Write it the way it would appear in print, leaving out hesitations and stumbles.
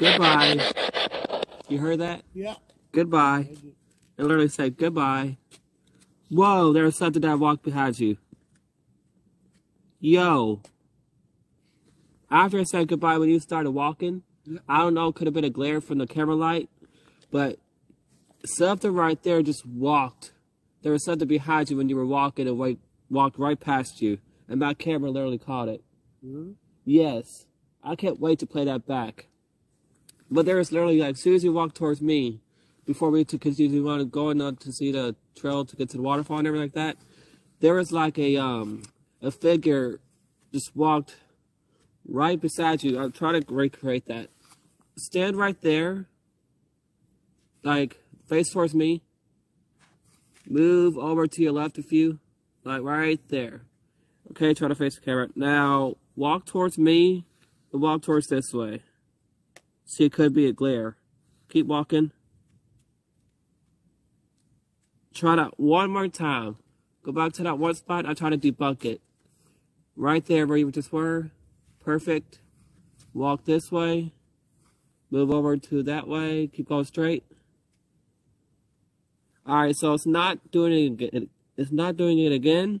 Goodbye. You heard that? Yeah. Goodbye. It literally said goodbye. Whoa, there's something that walked behind you. Yo. After it said goodbye, when you started walking, I don't know, could have been a glare from the camera light, but something right there just walked. There was something behind you when you were walking and walked right past you. And my camera literally caught it. Mm-hmm. Yes. I can't wait to play that back. But there was literally, like, as soon as you walked towards me, before we wanted going up to see the trail to get to the waterfall and everything like that, there was like a figure just walked right beside you. I'm trying to recreate that. Stand right there, like face towards me. Move over to your left a few, like right there. Okay, try to face the camera. Now walk towards me and walk towards this way. See, it could be a glare. Keep walking. Try that one more time. Go back to that one spot. I try to debunk it. Right there where you just were. Perfect. Walk this way. Move over to that way. Keep going straight. All right, so it's not doing it again.